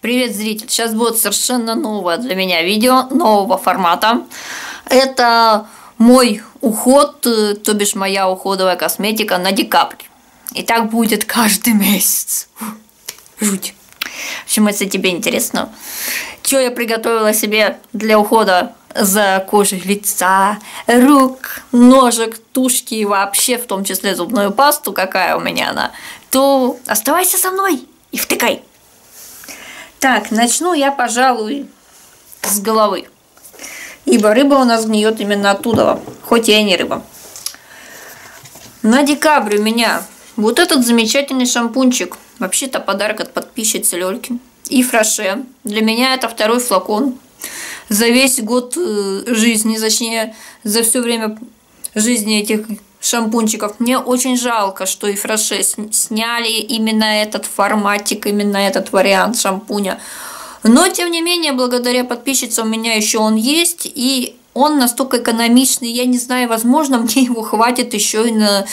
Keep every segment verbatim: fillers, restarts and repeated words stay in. Привет, зритель! Сейчас будет совершенно новое для меня видео, нового формата. Это мой уход, то бишь моя уходовая косметика на декабрь. И так будет каждый месяц. Жуть. В общем, если тебе интересно, что я приготовила себе для ухода за кожей лица, рук, ножек, тушки и вообще, в том числе зубную пасту, какая у меня она, то оставайся со мной и втыкай. Так, начну я, пожалуй, с головы, ибо рыба у нас гниет именно оттуда, хоть я и не рыба. На декабрь у меня вот этот замечательный шампунчик, вообще-то подарок от подписчицы Лёльки, Yves Rocher. Для меня это второй флакон за весь год жизни, точнее, за все время жизни этих шампунчиков. Мне очень жалко, что Yves Rocher сняли именно этот форматик, именно этот вариант шампуня. Но, тем не менее, благодаря подписчице у меня еще он есть, и он настолько экономичный, я не знаю, возможно, мне его хватит еще и на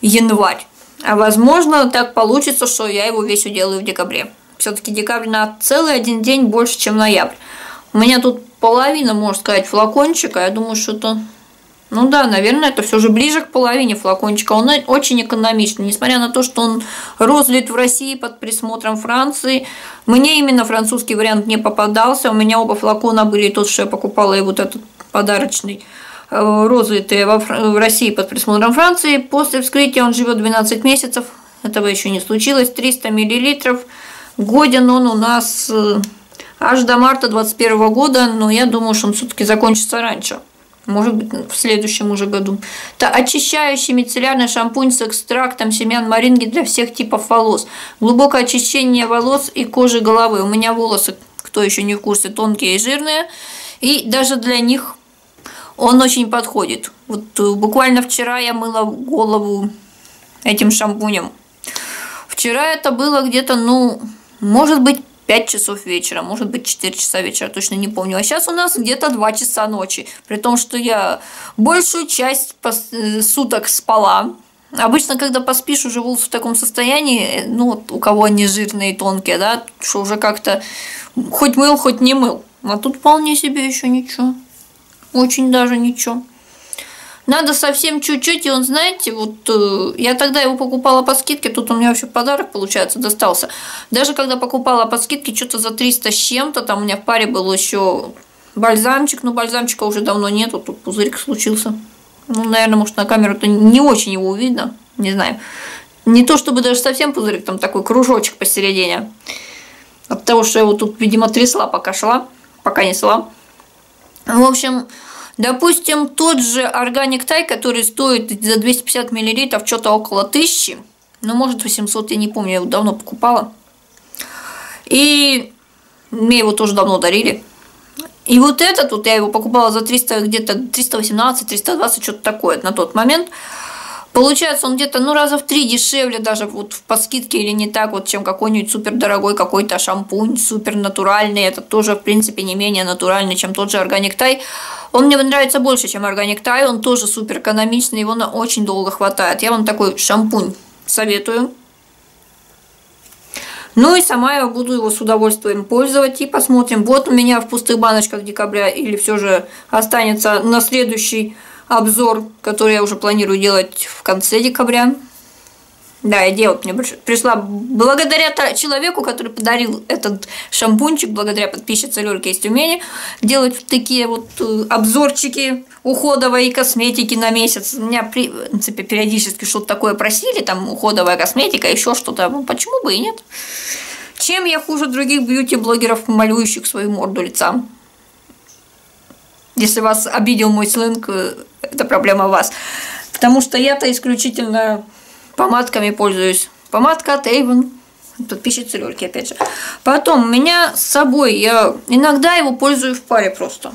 январь. А возможно, так получится, что я его весь уделаю в декабре. Все-таки декабрь на целый один день больше, чем ноябрь. У меня тут половина, можно сказать, флакончика, я думаю, что-то... Ну да, наверное, это все же ближе к половине флакончика. Он очень экономичный, несмотря на то, что он розлит в России под присмотром Франции. Мне именно французский вариант не попадался. У меня оба флакона были, тот, что я покупала, и вот этот подарочный, розлитый в России под присмотром Франции. После вскрытия он живет двенадцать месяцев. Этого еще не случилось. триста мл. Годен он у нас аж до марта две тысячи двадцать первого года, но я думаю, что он все-таки закончится раньше. Может быть, в следующем уже году. Это очищающий мицеллярный шампунь с экстрактом семян маринги для всех типов волос. Глубокое очищение волос и кожи головы. У меня волосы, кто еще не в курсе, тонкие и жирные. И даже для них он очень подходит. Вот буквально вчера я мыла голову этим шампунем. Вчера это было где-то, ну, может быть, пять часов вечера, может быть, четыре часа вечера, точно не помню. А сейчас у нас где-то два часа ночи, при том, что я большую часть суток спала. Обычно, когда поспишь, уже волосы в таком состоянии, ну, вот у кого они жирные и тонкие, да, что уже как-то хоть мыл, хоть не мыл. А тут вполне себе еще ничего, очень даже ничего. Надо совсем чуть-чуть, и он, знаете, вот э, я тогда его покупала по скидке, тут у меня вообще подарок, получается, достался. Даже когда покупала по скидке, что-то за триста с чем-то, там у меня в паре был еще бальзамчик, но бальзамчика уже давно нету, тут пузырик случился. Ну, наверное, может, на камеру-то не очень его видно, не знаю. Не то чтобы даже совсем пузырик, там такой кружочек посередине. От того, что я его тут, видимо, трясла, пока шла, пока несла. В общем... Допустим, тот же Organic Tai, который стоит за двести пятьдесят мл, что-то около тысячи, ну, может, восемьсот, я не помню, я его давно покупала. И мне его тоже давно дарили. И вот этот, вот я его покупала за триста, где-то триста восемнадцать, триста двадцать, что-то такое на тот момент. Получается, он где-то, ну, раза в три дешевле даже вот по скидке или не так, вот, чем какой-нибудь супердорогой какой-то шампунь, супернатуральный. Это тоже, в принципе, не менее натуральный, чем тот же Organic Tai. Он мне нравится больше, чем Organic Tai. Он тоже супер экономичный, его на очень долго хватает. Я вам такой шампунь советую. Ну и сама я буду его с удовольствием пользовать. И посмотрим, вот у меня в пустых баночках декабря или все же останется на следующий обзор, который я уже планирую делать в конце декабря. Да, идея вот мне пришла благодаря человеку, который подарил этот шампунчик, благодаря подписчице Лёльке из Тюмени, делать такие вот обзорчики уходовой косметики на месяц. Меня, в принципе, периодически что-то такое просили, там уходовая косметика, еще что-то. Ну, почему бы и нет? Чем я хуже других бьюти-блогеров, малюющих свою морду лица? Если вас обидел мой сленг, это проблема вас. Потому что я-то исключительно помадками пользуюсь. Помадка от Avon. Подписчица Лёльки, опять же. Потом, у меня с собой, я иногда его пользуюсь в паре просто.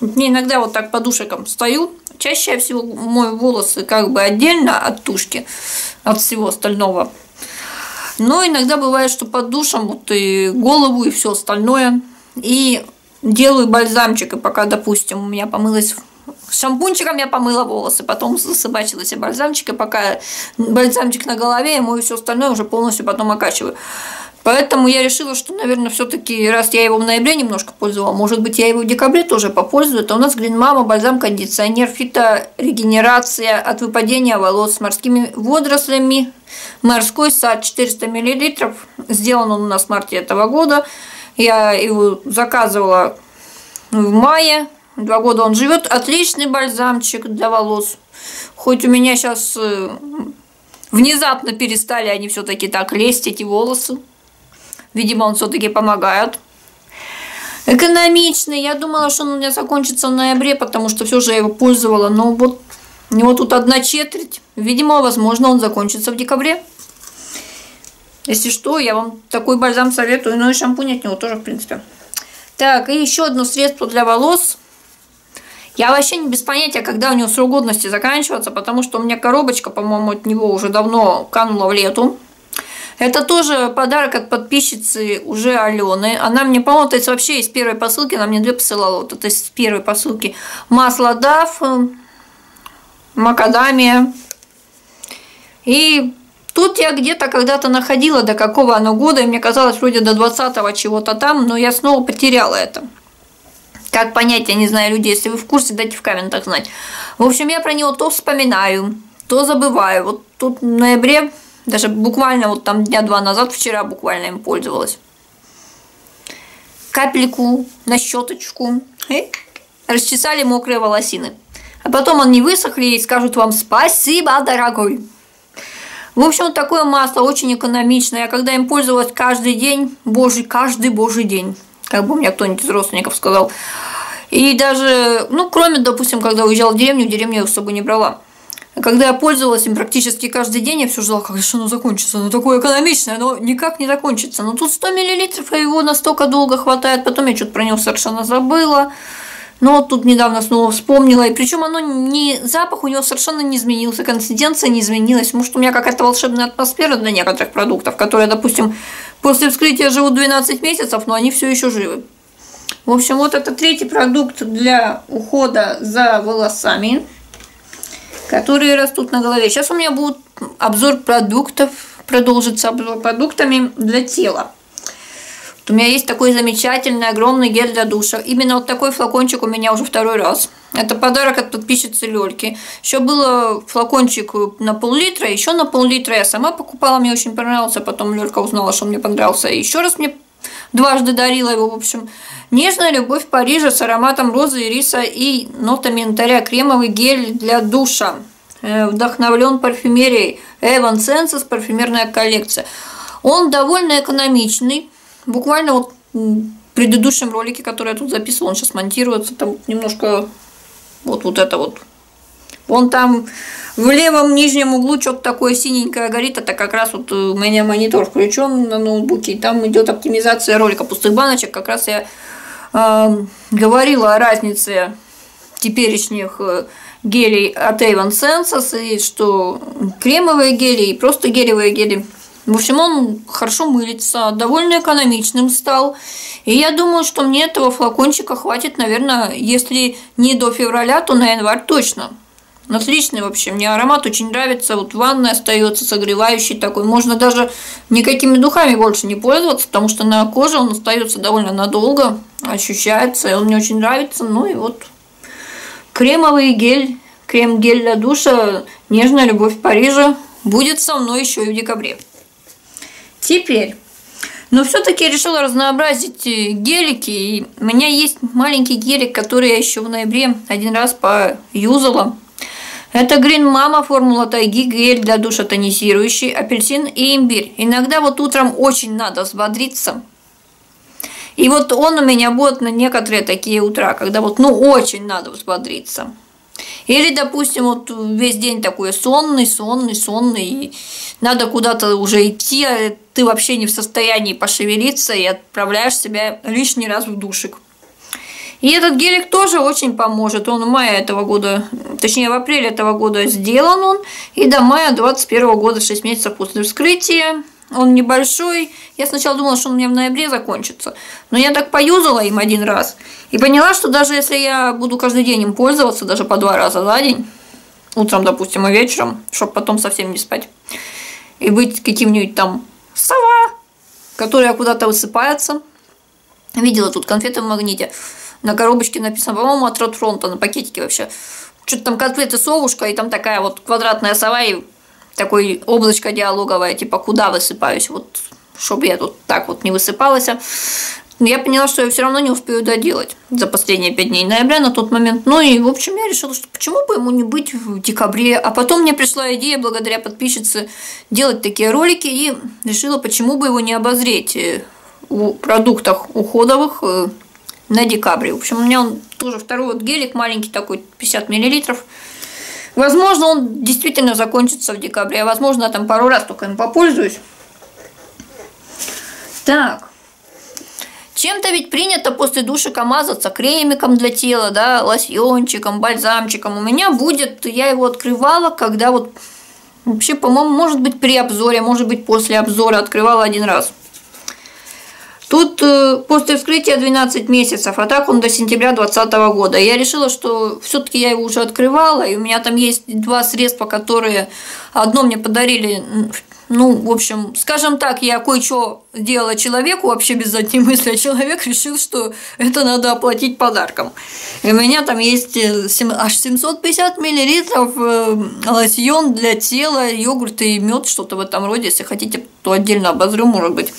Мне иногда вот так подушеком стою. Чаще всего мои волосы как бы отдельно от тушки, от всего остального. Но иногда бывает, что под душем вот и голову, и все остальное. И... Делаю бальзамчик, и пока, допустим, у меня помылась... Шампунчиком я помыла волосы, потом засыбачила себе бальзамчик, и пока бальзамчик на голове, я мою все остальное уже полностью потом окачиваю. Поэтому я решила, что, наверное, все-таки, раз я его в ноябре немножко пользовала, может быть, я его в декабре тоже попользую. Это у нас Green Mama бальзам-кондиционер, фиторегенерация от выпадения волос с морскими водорослями, морской сад четыреста миллилитров. Сделан он у нас в марте этого года. Я его заказывала в мае. Два года он живет. Отличный бальзамчик для волос. Хоть у меня сейчас внезапно перестали они все-таки так лезть, эти волосы. Видимо, он все-таки помогает. Экономичный. Я думала, что он у меня закончится в ноябре, потому что все же я его пользовала. Но вот у него тут одна четверть. Видимо, возможно, он закончится в декабре. Если что, я вам такой бальзам советую. Ну и шампунь от него тоже, в принципе. Так, и еще одно средство для волос. Я вообще не без понятия, когда у него срок годности заканчивается, потому что у меня коробочка, по-моему, от него уже давно канула в лету. Это тоже подарок от подписчицы уже Алены. Она мне, по-моему, это вообще из первой посылки, она мне две посылала, вот это из первой посылки. Масло даф, макадамия. И тут я где-то когда-то находила, до какого оно года, и мне казалось, вроде до двадцатого чего-то там, но я снова потеряла это. Как понять, я не знаю, людей, если вы в курсе, дайте в комментах знать. В общем, я про него то вспоминаю, то забываю. Вот тут в ноябре, даже буквально вот там дня два назад, вчера буквально им пользовалась. Капельку на щеточку. И расчесали мокрые волосины. А потом они высохли и скажут вам спасибо, дорогой. В общем, вот такое масло очень экономичное. Я когда им пользовалась каждый день, боже, каждый божий день. Как бы мне кто-нибудь из родственников сказал. И даже, ну, кроме, допустим, когда уезжала в деревню, деревню я с собой не брала. Когда я пользовалась им практически каждый день, я все ждала, как же оно закончится. Оно такое экономичное, оно никак не закончится. Но тут сто миллилитров, и его настолько долго хватает. Потом я что-то про него совершенно забыла. Но тут недавно снова вспомнила. И причем оно не, запах у него совершенно не изменился, консистенция не изменилась. Может, у меня какая-то волшебная атмосфера для некоторых продуктов, которые, допустим, после вскрытия живут двенадцать месяцев, но они все еще живы. В общем, вот это третий продукт для ухода за волосами, которые растут на голове. Сейчас у меня будет обзор продуктов, продолжится обзор продуктами для тела. Вот у меня есть такой замечательный огромный гель для душа. Именно вот такой флакончик у меня уже второй раз. Это подарок от подписчицы Лёльки. Еще был флакончик на пол-литра, еще на пол-литра я сама покупала, мне очень понравился. Потом Лёлька узнала, что мне понравился. И еще раз мне дважды дарила его, в общем. Нежная любовь Парижа с ароматом розы, ириса и нотами янтаря. Кремовый гель для душа. Вдохновлен парфюмерией Avon Senses, парфюмерная коллекция. Он довольно экономичный. Буквально вот в предыдущем ролике, который я тут записывала, он сейчас монтируется, там немножко вот, вот это вот. Вон там в левом нижнем углу что-то такое синенькое горит, это как раз вот у меня монитор включен на ноутбуке, и там идет оптимизация ролика пустых баночек. Как раз я э, говорила о разнице теперешних гелей от Avon Senses, и что кремовые гели, и просто гелевые гели. В общем, он хорошо мылится, довольно экономичным стал. И я думаю, что мне этого флакончика хватит, наверное, если не до февраля, то на январь точно. Отличный вообще, мне аромат очень нравится. Вот в ванной остается согревающий такой. Можно даже никакими духами больше не пользоваться, потому что на коже он остается довольно надолго, ощущается, и он мне очень нравится. Ну и вот кремовый гель, крем-гель для душа, нежная любовь Парижа будет со мной еще и в декабре. Теперь, но все-таки я решила разнообразить гелики, и у меня есть маленький гелик, который я еще в ноябре один раз поюзала. Это Green Mama формула тайги, гель для душа тонизирующий, апельсин и имбирь. Иногда вот утром очень надо взбодриться. И вот он у меня будет на некоторые такие утра, когда вот ну очень надо взбодриться. Или, допустим, вот весь день такой сонный, сонный, сонный, и надо куда-то уже идти, а ты вообще не в состоянии пошевелиться, и отправляешь себя лишний раз в душик. И этот гелик тоже очень поможет. Он в мае этого года, точнее в апреле этого года сделан он, и до мая двадцать первого года, шесть месяцев после вскрытия. Он небольшой. Я сначала думала, что он у меня в ноябре закончится. Но я так поюзала им один раз. И поняла, что даже если я буду каждый день им пользоваться, даже по два раза за день, утром, допустим, и вечером, чтобы потом совсем не спать, и быть каким-нибудь там сова, которая куда-то высыпается. Видела тут конфеты в Магните. На коробочке написано, по-моему, от Ротфронта, на пакетике вообще. Что-то там котлеты совушка, и там такая вот квадратная сова, и такое облачко диалоговое, типа, куда высыпаюсь, вот, чтобы я тут так вот не высыпалась. Но я поняла, что я все равно не успею доделать за последние пять дней ноября на тот момент. Ну и, в общем, я решила, что почему бы ему не быть в декабре. А потом мне пришла идея, благодаря подписчице, делать такие ролики, и решила, почему бы его не обозреть у продуктах уходовых на декабре. В общем, у меня он тоже второй вот гелик маленький такой, пятьдесят миллилитров. Возможно, он действительно закончится в декабре. А возможно, я там пару раз только им попользуюсь. Так. Чем-то ведь принято после душика мазаться кремиком для тела, да, лосьончиком, бальзамчиком. У меня будет, я его открывала, когда вот, вообще, по-моему, может быть при обзоре, может быть после обзора открывала один раз. Тут э, после вскрытия двенадцать месяцев, а так он до сентября двадцатого года. Я решила, что все-таки я его уже открывала, и у меня там есть два средства, которые одно мне подарили, ну, в общем, скажем так, я кое-что делала человеку, вообще без задней мысли, а человек решил, что это надо оплатить подарком. И у меня там есть аж семьсот пятьдесят миллилитров лосьон для тела, йогурт и мед, что-то в этом роде, если хотите, то отдельно обозрю, может быть.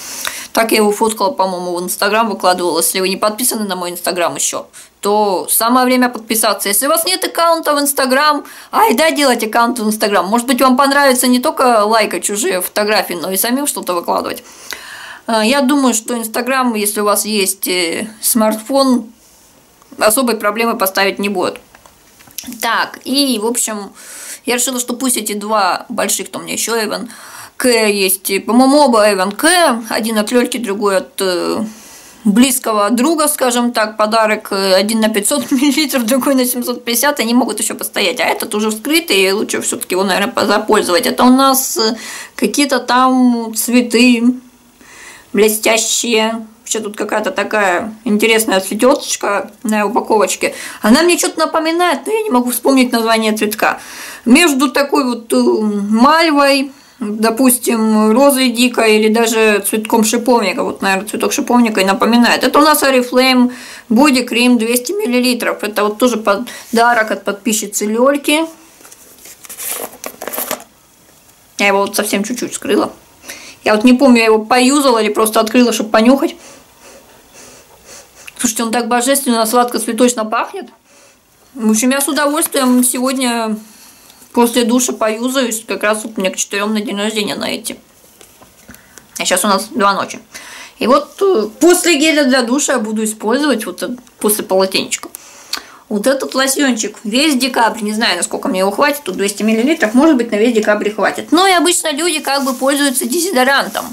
Так я его фоткала, по-моему, в Инстаграм выкладывала. Если вы не подписаны на мой Инстаграм еще, то самое время подписаться. Если у вас нет аккаунта в Инстаграм, ай да, делать аккаунт в Инстаграм. Может быть, вам понравится не только лайкать чужие фотографии, но и самим что-то выкладывать. Я думаю, что Инстаграм, если у вас есть смартфон, особой проблемы поставить не будет. Так, и, в общем, я решила, что пусть эти два больших, то у меня еще Avon Care есть, по-моему, оба Avon Care, один от Лёльки, другой от э, близкого друга, скажем так, подарок, один на пятьсот миллилитров, другой на семьсот пятьдесят, они могут еще постоять, а этот уже вскрытый, и лучше все-таки его, наверное, запользовать. Это у нас какие-то там цветы блестящие. Вообще тут какая-то такая интересная цветочка на упаковочке. Она мне что-то напоминает, но я не могу вспомнить название цветка. Между такой вот мальвой, допустим, розой дикой или даже цветком шиповника. Вот, наверное, цветок шиповника и напоминает. Это у нас Oriflame Body Cream двести миллилитров. Это вот тоже подарок от подписчицы Лёльки. Я его вот совсем чуть-чуть скрыла. Я вот не помню, я его поюзала или просто открыла, чтобы понюхать. Слушайте, он так божественно, сладко-цветочно пахнет. В общем, я с удовольствием сегодня после душа поюзаюсь. Как раз вот мне к четырем на день рождения на эти. А сейчас у нас два ночи. И вот после геля для душа я буду использовать, вот после полотенечка, вот этот лосьончик. Весь декабрь, не знаю, насколько мне его хватит, тут двести миллилитров, может быть, на весь декабрь хватит. Но и обычно люди как бы пользуются дезодорантом.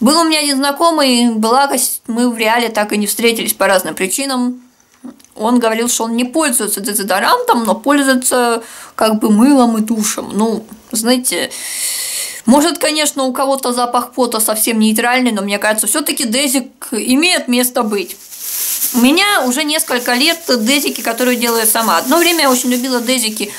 Был у меня один знакомый, благо мы в реале так и не встретились по разным причинам. Он говорил, что он не пользуется дезодорантом, но пользуется как бы мылом и тушем. Ну, знаете, может, конечно, у кого-то запах пота совсем нейтральный, но мне кажется, все-таки дезик имеет место быть. У меня уже несколько лет дезики, которые делаю сама. Одно время я очень любила дезики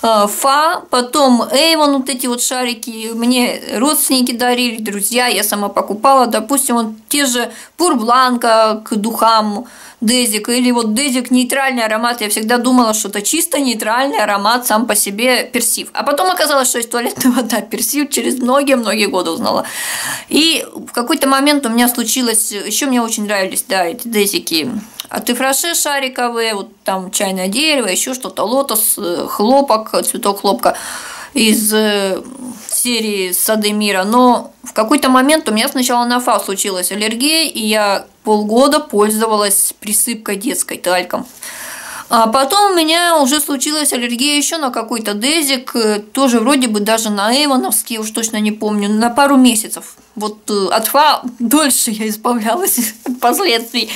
Фа, потом Avon, вот эти вот шарики. Мне родственники дарили, друзья, я сама покупала. Допустим, вот те же Пурбланка к духам дезик. Или вот дезик нейтральный аромат. Я всегда думала, что это чисто нейтральный аромат сам по себе персив. А потом оказалось, что есть туалетная вода персив. Через многие-многие годы узнала. И в какой-то момент у меня случилось... Еще мне очень нравились, да, эти дезики от Yves Rocher шариковые, вот там чайное дерево, еще что-то, лотос, хлопок, цветок хлопка из серии «Сады мира». Но в какой-то момент у меня сначала на Фа случилась аллергия, и я полгода пользовалась присыпкой детской, тальком. А потом у меня уже случилась аллергия еще на какой-то дезик, тоже вроде бы даже на эйвоновский, уж точно не помню, на пару месяцев. Вот от Фа дольше я избавлялась от последствий.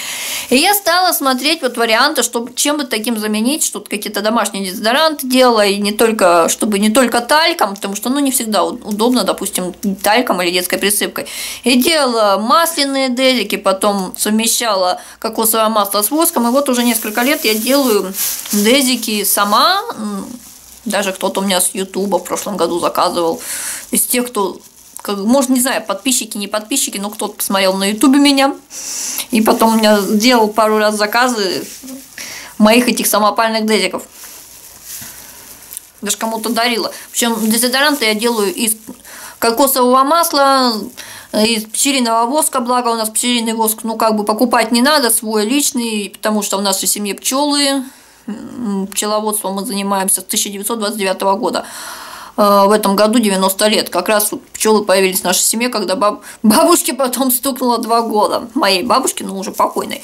И я стала смотреть вот варианты, чтобы чем бы таким заменить, что-то какие-то домашние дезодоранты делала, и не только, чтобы не только тальком, потому что ну не всегда удобно, допустим, тальком или детской присыпкой. И делала масляные дезики, потом совмещала кокосовое масло с воском, и вот уже несколько лет я делаю дезики сама. Даже кто-то у меня с Ютуба в прошлом году заказывал, из тех, кто как, может, не знаю, подписчики, не подписчики, но кто-то посмотрел на ютубе меня, и потом у меня делал пару раз заказы моих этих самопальных дезиков. Даже кому-то дарила. Причем дезодоранты я делаю из кокосового масла, из пчелиного воска, благо у нас пчелиный воск, ну, как бы покупать не надо, свой личный, потому что в нашей семье пчелы, пчеловодством мы занимаемся с тысяча девятьсот двадцать девятого года. В этом году девяносто лет. Как раз пчелы появились в нашей семье, когда баб... бабушке потом стукнуло два года. Моей бабушке, но уже покойной.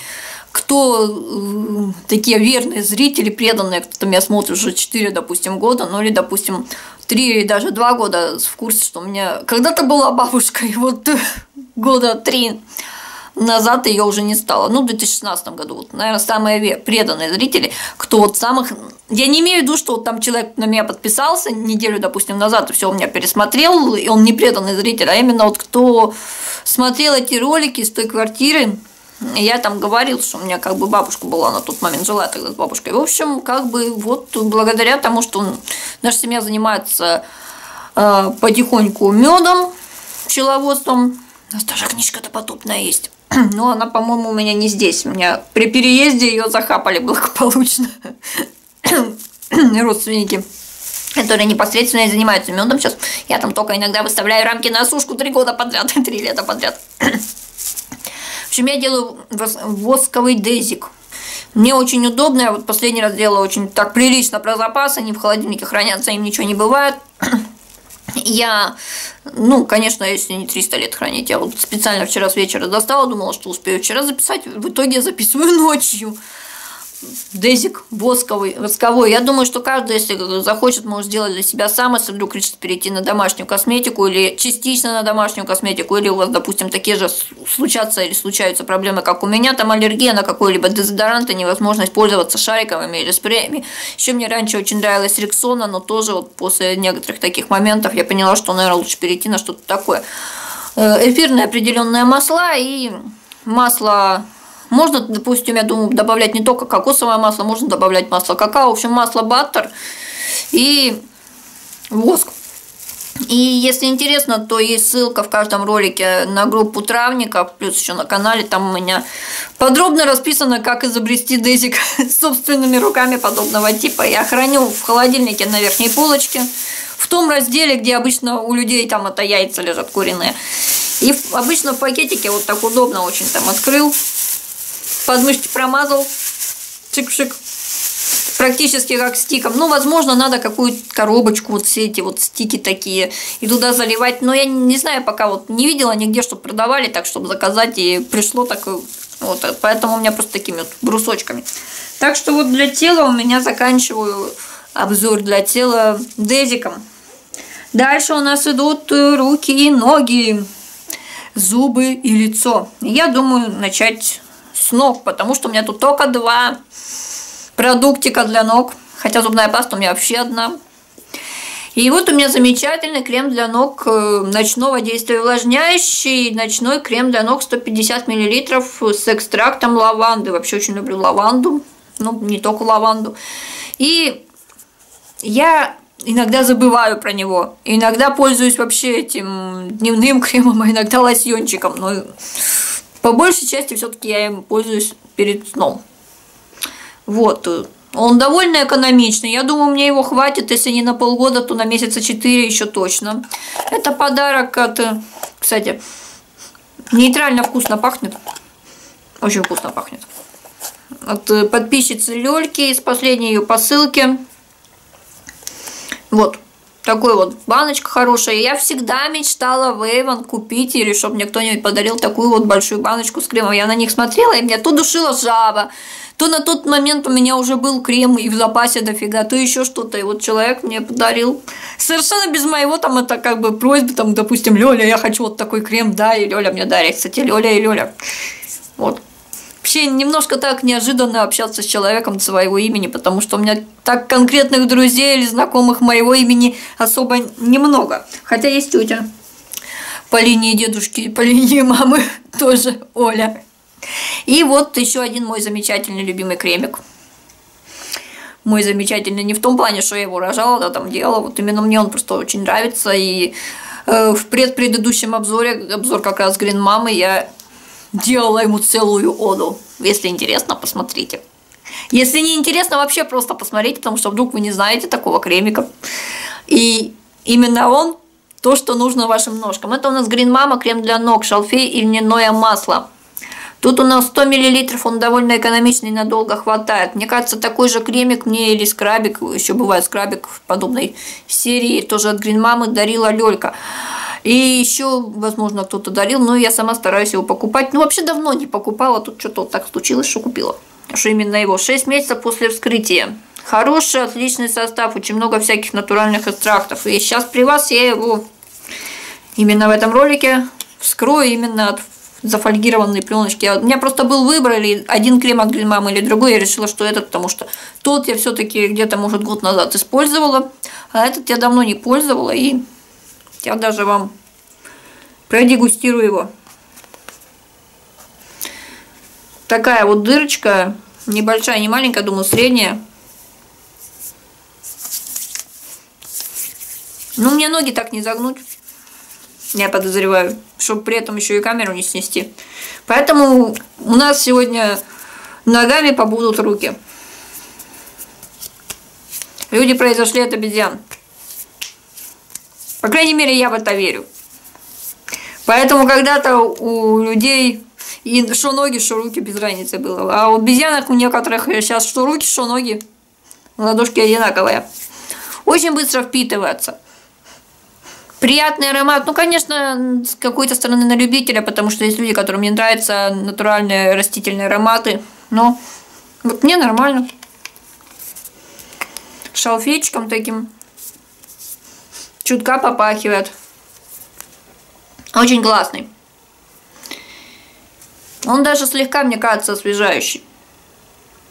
Кто такие верные зрители, преданные, кто меня смотрит уже четыре, допустим, года, ну или, допустим, три или даже два года, в курсе, что у меня когда-то была бабушка, и вот года три назад ее уже не стало. Ну, в две тысячи шестнадцатом году. Вот, наверное, самые преданные зрители, кто вот самых... Я не имею в виду, что вот там человек на меня подписался неделю, допустим, назад, и все, у меня пересмотрел, и он не преданный зритель, а именно вот кто смотрел эти ролики из той квартиры. Я там говорил, что у меня как бы бабушка была на тот момент, жила тогда с бабушкой. В общем, как бы вот благодаря тому, что наша семья занимается э, потихоньку медом, пчеловодством. У нас даже книжка-то подобная есть. Но она, по-моему, у меня не здесь. У меня при переезде ее захапали благополучно родственники, которые непосредственно и занимаются медом сейчас. Я там только иногда выставляю рамки на сушку три года подряд, три лета подряд. В общем, я делаю восковый дезик. Мне очень удобно. Я вот последний раз делала очень так прилично про запасы. Они в холодильнике хранятся, им ничего не бывает. Я, ну, конечно, если не триста лет хранить. Я вот специально вчера с вечера достала, думала, что успею вчера записать. В итоге я записываю ночью. Дезик восковый, восковой. Я думаю, что каждый, если захочет, может сделать для себя сам. Если вдруг решит перейти на домашнюю косметику или частично на домашнюю косметику, или у вас, допустим, такие же случатся или случаются проблемы, как у меня, там аллергия на какой-либо дезодорант и невозможность пользоваться шариковыми или спреями. Еще мне раньше очень нравилась Рексона, но тоже вот после некоторых таких моментов я поняла, что, наверное, лучше перейти на что-то такое. Эфирные определенные масла и масло... Можно, допустим, я думаю, добавлять не только кокосовое масло, можно добавлять масло какао, в общем, масло баттер и воск. И если интересно, то есть ссылка в каждом ролике на группу травников, плюс еще на канале, там у меня подробно расписано, как изобрести дезик собственными руками подобного типа. Я храню в холодильнике на верхней полочке, в том разделе, где обычно у людей там это яйца лежат куриные. И обычно в пакетике вот так удобно очень там открыл. Подмышки промазал, чик-чик, практически как стиком. Ну, возможно, надо какую-то коробочку, вот все эти вот стики такие, и туда заливать. Но я не знаю, пока вот не видела нигде, чтобы продавали, так, чтобы заказать, и пришло так вот. Поэтому у меня просто такими вот брусочками. Так что вот для тела у меня заканчиваю обзор для тела дезиком. Дальше у нас идут руки и ноги, зубы и лицо. Я думаю начать... с ног, потому что у меня тут только два продуктика для ног, хотя зубная паста у меня вообще одна. И вот у меня замечательный крем для ног ночного действия увлажняющий, ночной крем для ног сто пятьдесят миллилитров с экстрактом лаванды. Вообще очень люблю лаванду, ну не только лаванду. И я иногда забываю про него, иногда пользуюсь вообще этим дневным кремом, а иногда лосьончиком, но... По большей части все-таки я им пользуюсь перед сном. Вот. Он довольно экономичный. Я думаю, мне его хватит, если не на полгода, то на месяца четыре еще точно. Это подарок от... Кстати, нейтрально вкусно пахнет. Очень вкусно пахнет. От подписчицы Лёльки из последней ее посылки. Вот. Такой вот баночка хорошая. Я всегда мечтала в Avon купить, или чтобы мне кто-нибудь подарил такую вот большую баночку с кремом. Я на них смотрела, и меня то душила жаба, то на тот момент у меня уже был крем и в запасе дофига, то еще что-то. И вот человек мне подарил совершенно без моего там это как бы просьбы, там, допустим, Лёля, я хочу вот такой крем, да, и Лёля мне дарит. Кстати, Лёля и Лёля. Вот. Вообще немножко так неожиданно общаться с человеком своего имени, потому что у меня так конкретных друзей или знакомых моего имени особо немного. Хотя есть тетя по линии дедушки, по линии мамы тоже Оля. И вот еще один мой замечательный любимый кремик. Мой замечательный не в том плане, что я его рожала, да, там делала. Вот именно мне он просто очень нравится. И В предпредыдущем обзоре, обзор как раз Green Mama, я делала ему целую оду. Если интересно, посмотрите. Если не интересно, вообще просто посмотрите, потому что вдруг вы не знаете такого кремика. И именно он то, что нужно вашим ножкам. Это у нас Green Mama, крем для ног, шалфей и льняное масло. Тут у нас сто миллилитров, он довольно экономичный, надолго хватает. Мне кажется, такой же кремик мне или скрабик, еще бывает скрабик в подобной серии, тоже от Green Mama дарила Лёлька. И еще, возможно, кто-то дарил, но я сама стараюсь его покупать. Ну, вообще давно не покупала, тут что-то вот так случилось, что купила. Что именно его. шесть месяцев после вскрытия. Хороший, отличный состав, очень много всяких натуральных экстрактов. И сейчас при вас я его именно в этом ролике вскрою именно от зафольгированные пленочки. У меня просто был выбор, или один крем от Green Mama, или другой. Я решила, что этот, потому что тот я все-таки где-то, может, год назад использовала, а этот я давно не пользовала, и я даже вам продегустирую его. Такая вот дырочка, небольшая, не маленькая, думаю, средняя. Ну, мне ноги так не загнуть. Я подозреваю, чтобы при этом еще и камеру не снести. Поэтому у нас сегодня ногами побудут руки. Люди произошли от обезьян. По крайней мере, я в это верю. Поэтому когда-то у людей и шо ноги, шо руки без разницы было. А у обезьянок у некоторых сейчас что руки, что ноги. Ладошки одинаковые. Очень быстро впитывается. Приятный аромат, ну, конечно, с какой-то стороны на любителя, потому что есть люди, которым не нравятся натуральные растительные ароматы, но вот мне нормально. Шалфейчиком таким чутка попахивает. Очень классный. Он даже слегка, мне кажется, освежающий.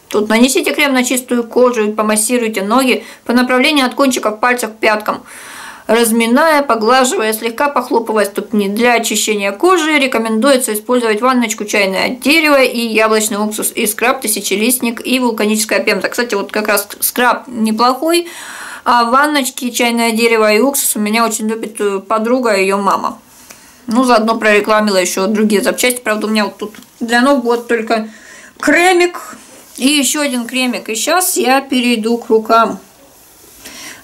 Тут нанесите крем на чистую кожу и помассируйте ноги по направлению от кончиков пальцев к пяткам, разминая, поглаживая, слегка похлопывая ступни. Для очищения кожи рекомендуется использовать ванночку, чайное дерево и яблочный уксус, и скраб, тысячелистник и вулканическая пемза. Кстати, вот как раз скраб неплохой, а ванночки, чайное дерево и уксус у меня очень любит подруга и ее мама. Ну, заодно прорекламила еще другие запчасти. Правда, у меня вот тут для ног вот только кремик и еще один кремик. И сейчас я перейду к рукам.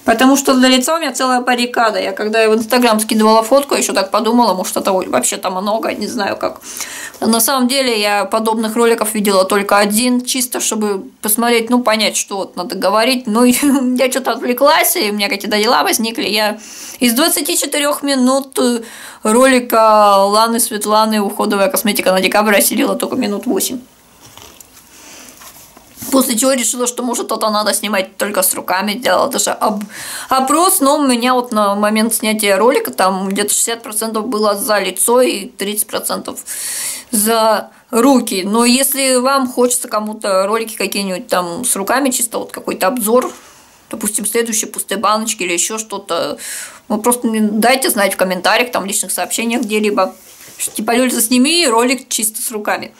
Потому что для лица у меня целая баррикада. Я когда я в Инстаграм скидывала фотку, еще так подумала, может, это вообще там много, не знаю как. На самом деле я подобных роликов видела только один, чисто чтобы посмотреть, ну, понять, что вот надо говорить. Ну, я что-то отвлеклась, и у меня какие-то дела возникли. Я из двадцати четырёх минут ролика Ланы Светланы «Уходовая косметика на декабрь» осилила только минут восемь. После чего решила, что, может, это надо снимать только с руками. Делала даже опрос, но у меня вот на момент снятия ролика там где-то шестьдесят процентов было за лицо и тридцать процентов за руки. Но если вам хочется кому-то ролики какие-нибудь там с руками, чисто вот какой-то обзор, допустим, следующие пустые баночки или еще что-то, вы просто дайте знать в комментариях, там в личных сообщениях где-либо. Типа, Лёль, засними ролик чисто с руками.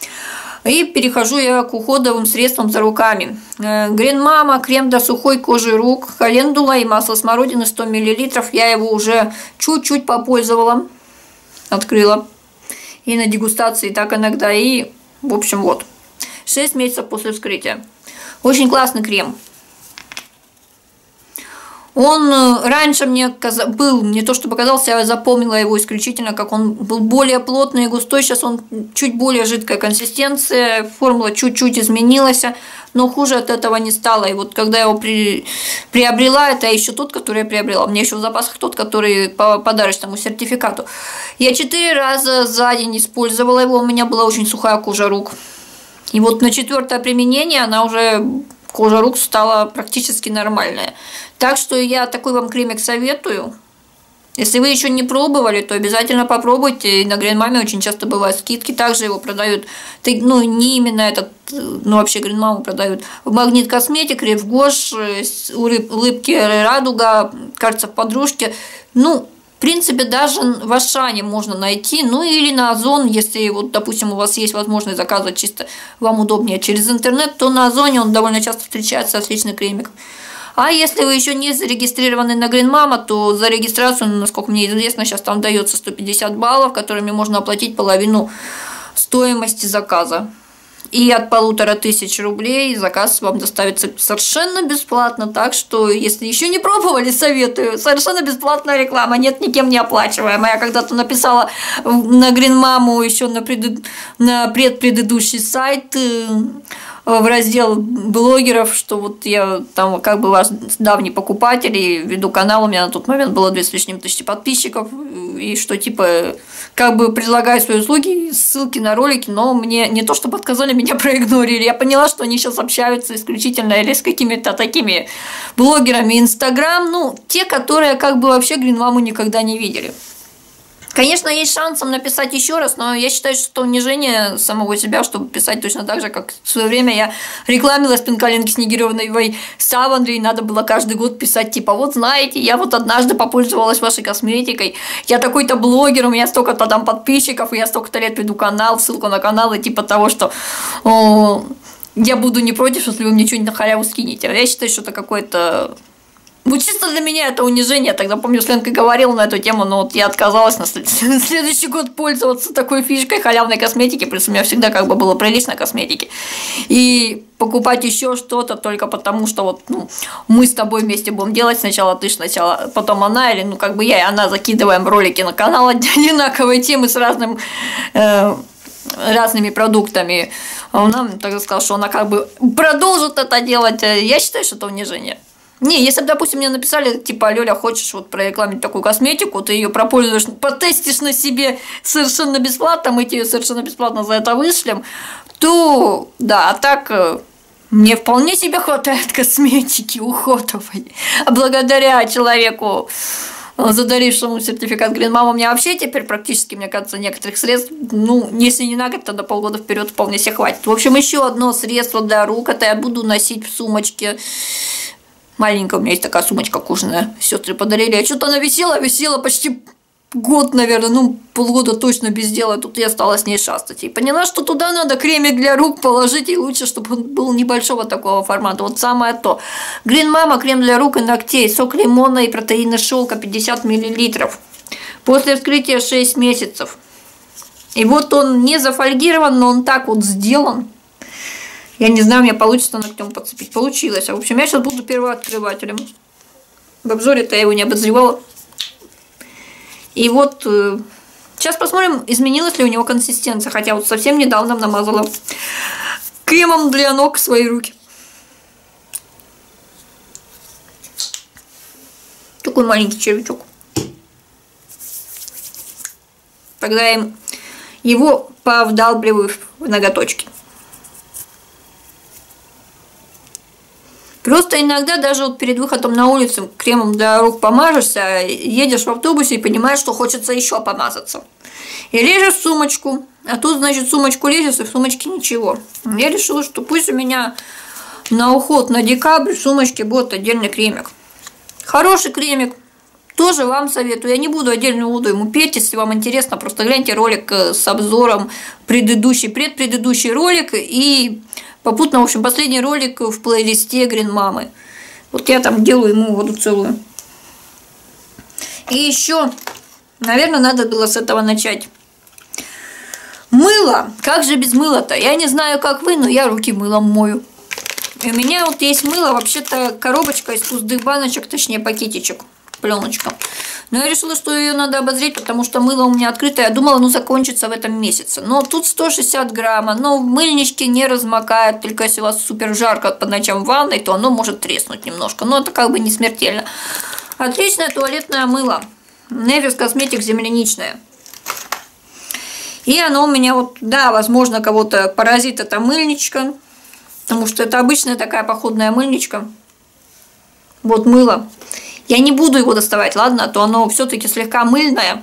И перехожу я к уходовым средствам за руками. Green Mama, крем для сухой кожи рук, календула и масло смородины сто миллилитров. Я его уже чуть-чуть попользовала, открыла. И на дегустации так иногда. И, в общем, вот. шесть месяцев после вскрытия. Очень классный крем. Он раньше мне был, не то что показался, я запомнила его исключительно, как он был более плотный и густой. Сейчас он чуть более жидкая консистенция, формула чуть-чуть изменилась, но хуже от этого не стало. И вот когда я его при... приобрела, это еще тот, который я приобрела. У меня еще в запасах тот, который по подарочному сертификату. Я четыре раза за день использовала его, у меня была очень сухая кожа рук. И вот на четвертое применение она уже... кожа рук стала практически нормальная. Так что я такой вам кремик советую. Если вы еще не пробовали, то обязательно попробуйте. И на Green Mama очень часто бывают скидки. Также его продают, ну, не именно этот, но вообще Green Mama продают в Магнит Косметик, Yves Rocher, улыбки радуга, кажется, в подружке. Ну, в принципе, даже в Ашане можно найти, ну или на Озон, если, вот, допустим, у вас есть возможность заказывать чисто вам удобнее через интернет, то на Озоне он довольно часто встречается, отличный кремик. А если вы еще не зарегистрированы на Green Mama, то за регистрацию, насколько мне известно, сейчас там дается сто пятьдесят баллов, которыми можно оплатить половину стоимости заказа. И от полутора тысяч рублей заказ вам доставится совершенно бесплатно. Так что, если еще не пробовали, советую. Совершенно бесплатная реклама. Нет, никем не оплачиваемая. Я когда-то написала на Green Mama еще на, преду... на предпредыдущий сайт в раздел блогеров, что вот я там как бы ваш давний покупатель и веду канал, у меня на тот момент было две с лишним тысячи подписчиков, и что типа как бы предлагаю свои услуги, ссылки на ролики, но мне не то чтобы отказали, меня проигнорили. Я поняла, что они сейчас общаются исключительно или с какими-то такими блогерами Инстаграм, ну, те, которые как бы вообще Green Mama никогда не видели. Конечно, есть шанс написать еще раз, но я считаю, что это унижение самого себя, чтобы писать точно так же, как в свое время я рекламила спинкалинки с нигеревой савандрой, и надо было каждый год писать, типа, вот знаете, я вот однажды попользовалась вашей косметикой, я такой-то блогер, у меня столько-то там подписчиков, я столько-то лет веду канал, ссылку на канал, и типа того, что о, я буду не против, если вы мне что-нибудь на халяву скинете. Я считаю, что это какое-то... Ну, чисто для меня это унижение. Я тогда, помню, с Ленкой говорила на эту тему, но вот я отказалась на следующий год пользоваться такой фишкой халявной косметики, плюс у меня всегда как бы было прилично косметики. И покупать еще что-то только потому, что вот ну, мы с тобой вместе будем делать, сначала ты, сначала потом она, или ну как бы я и она закидываем ролики на канал одинаковой темы с разным... Э разными продуктами. Она тогда сказала, что она как бы продолжит это делать. Я считаю, что это унижение. Не, если бы, допустим, мне написали, типа, Лёля, хочешь вот прорекламить такую косметику, ты ее пропользуешь, потестишь на себе совершенно бесплатно, мы тебе совершенно бесплатно за это вышлем, то, да, а так... Мне вполне себе хватает косметики уходовой. А благодаря человеку, задарившему сертификат Green Mama, у меня вообще теперь практически, мне кажется, некоторых средств, ну, если не на год, то на полгода вперед вполне себе хватит. В общем, еще одно средство для рук, это я буду носить в сумочке. Маленькая у меня есть такая сумочка кожаная, сестры подарили. Я что-то она висела, висела почти год, наверное, ну, полгода точно без дела. Тут я стала с ней шастать. И поняла, что туда надо кремик для рук положить, и лучше, чтобы он был небольшого такого формата. Вот самое то. Green Mama, крем для рук и ногтей, сок лимона и протеина шелка пятьдесят миллилитров. После вскрытия шесть месяцев. И вот он не зафольгирован, но он так вот сделан. Я не знаю, у меня получится ногтем подцепить. Получилось. А в общем, я сейчас буду первооткрывателем. В обзоре-то я его не обозревала. И вот э, сейчас посмотрим, изменилась ли у него консистенция. Хотя вот совсем недавно намазала кремом для ног свои руки. Такой маленький червячок. Тогда я его повдалбливаю в ноготочки. Просто иногда даже вот перед выходом на улицу кремом для рук помажешься, едешь в автобусе и понимаешь, что хочется еще помазаться. И лезешь в сумочку, а тут, значит, сумочку лезешь, и в сумочке ничего. Я решила, что пусть у меня на уход на декабрь в сумочке будет отдельный кремик. Хороший кремик. Тоже вам советую. Я не буду отдельно буду ему петь, если вам интересно, просто гляньте ролик с обзором предыдущий, предпредыдущий ролик и попутно, в общем, последний ролик в плейлисте Green Mama. Вот я там делаю ему воду целую. И еще, наверное, надо было с этого начать. Мыло. Как же без мыла-то? Я не знаю, как вы, но я руки мылом мою. И у меня вот есть мыло, вообще-то коробочка из пустых баночек, точнее пакетичек. Пленочка. Но я решила, что ее надо обозреть, потому что мыло у меня открытое. Я думала, ну закончится в этом месяце. Но тут сто шестьдесят грамм, но в мыльничке не размокает. Только если у вас супер жарко по ночам в ванной, то оно может треснуть немножко. Но это как бы не смертельно. Отличное туалетное мыло. Nefis Cosmetics земляничное. И оно у меня вот, да, возможно, кого-то поразит эта мыльничка. Потому что это обычная такая походная мыльничка. Вот мыло. Я не буду его доставать, ладно, а то оно все-таки слегка мыльное.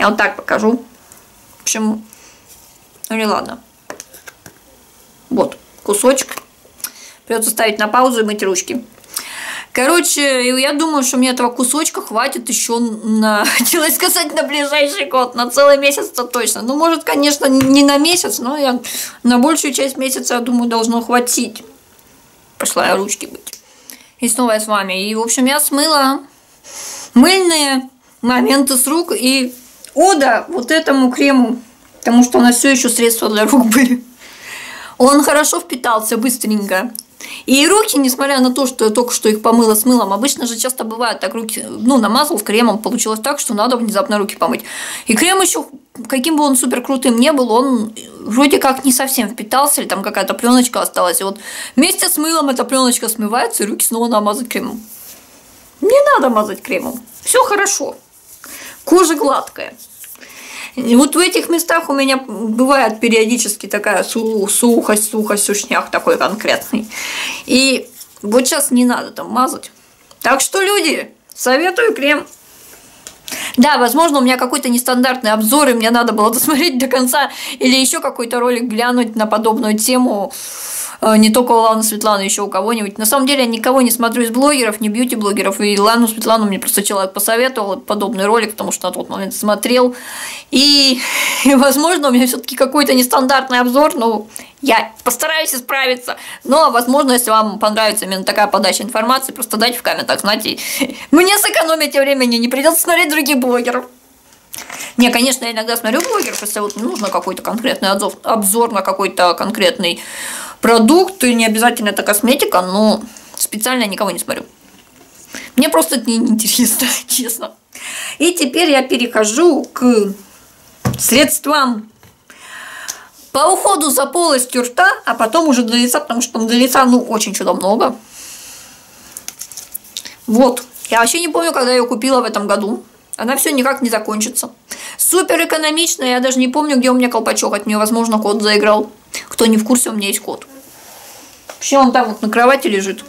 Я вот так покажу. В общем, ну и ладно. Вот, кусочек. Придется ставить на паузу и мыть ручки. Короче, я думаю, что мне этого кусочка хватит еще на, хотела сказать, на ближайший год, на целый месяц-то точно. Ну, может, конечно, не на месяц, но я на большую часть месяца, я думаю, должно хватить. Пошла я ручки быть. И снова я с вами. И, в общем, я смыла мыльные моменты с рук и ода вот этому крему. Потому что у нас все еще средства для рук были. Он хорошо впитался быстренько. И руки, несмотря на то, что я только что их помыла с мылом, обычно же часто бывает так, руки, ну, намазал в кремом, получилось так, что надо внезапно руки помыть. И крем еще, каким бы он супер крутым не был, он вроде как не совсем впитался, или там какая-то пленочка осталась. И вот вместе с мылом эта пленочка смывается, и руки снова намазать кремом. Не надо мазать кремом, все хорошо, кожа гладкая. И вот в этих местах у меня бывает периодически такая сухость, сухость, сушняк такой конкретный. И вот сейчас не надо там мазать. Так что, люди, советую крем. Да, возможно, у меня какой-то нестандартный обзор, и мне надо было досмотреть до конца, или еще какой-то ролик глянуть на подобную тему. Не только у Ланы Светланы, еще у кого-нибудь. На самом деле я никого не смотрю из блогеров, не бьюти-блогеров. И Лану Светлану мне просто человек посоветовал подобный ролик, потому что на тот момент смотрел. И, и возможно, у меня все-таки какой-то нестандартный обзор, но я постараюсь исправиться. Но, возможно, если вам понравится именно такая подача информации, просто дайте в комментах, знаете, мне сэкономите времени, не придется смотреть других блогеров. Не, конечно, я иногда смотрю блогеров, если вот нужно какой-то конкретный отзов, обзор на какой-то конкретный продукт, и не обязательно это косметика, но специально я никого не смотрю. Мне просто это не интересно, честно. И теперь я перехожу к средствам по уходу за полостью рта, а потом уже для лица, потому что для лица, ну, очень чудо много. Вот. Я вообще не помню, когда я ее купила в этом году. Она все никак не закончится. Супер экономично. Я даже не помню, где у меня колпачок. От нее, возможно, кот заиграл. Кто не в курсе, у меня есть кот. Вообще, он там вот на кровати лежит.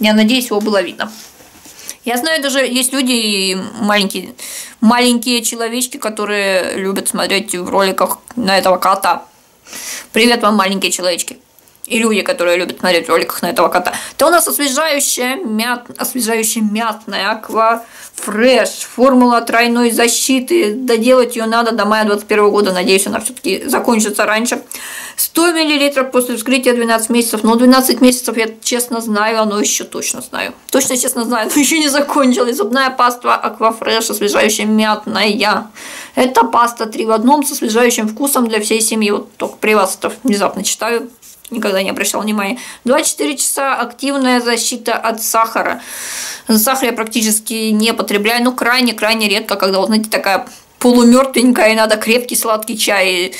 Я надеюсь, его было видно. Я знаю, даже есть люди, маленькие, маленькие человечки, которые любят смотреть в роликах на этого кота. Привет вам, маленькие человечки. И люди, которые любят смотреть в роликах на этого кота. Это у нас освежающая, мят... освежающая мятная Aquafresh. Формула тройной защиты. Доделать ее надо до мая две тысячи двадцать первого года. Надеюсь, она все-таки закончится раньше. сто миллилитров после вскрытия двенадцать месяцев. Но двенадцать месяцев я честно знаю, оно еще точно знаю. Точно честно знаю, но еще не закончилось. Зубная паста Aquafresh, освежающая мятная. Это паста три в одном со освежающим вкусом для всей семьи. Вот только при вас это внезапно читаю. Никогда не обращал внимания. двадцать четыре часа активная защита от сахара. Сахар я практически не потребляю. Ну, крайне-крайне редко, когда, вот, знаете, такая полумертвенькая, и надо крепкий сладкий чай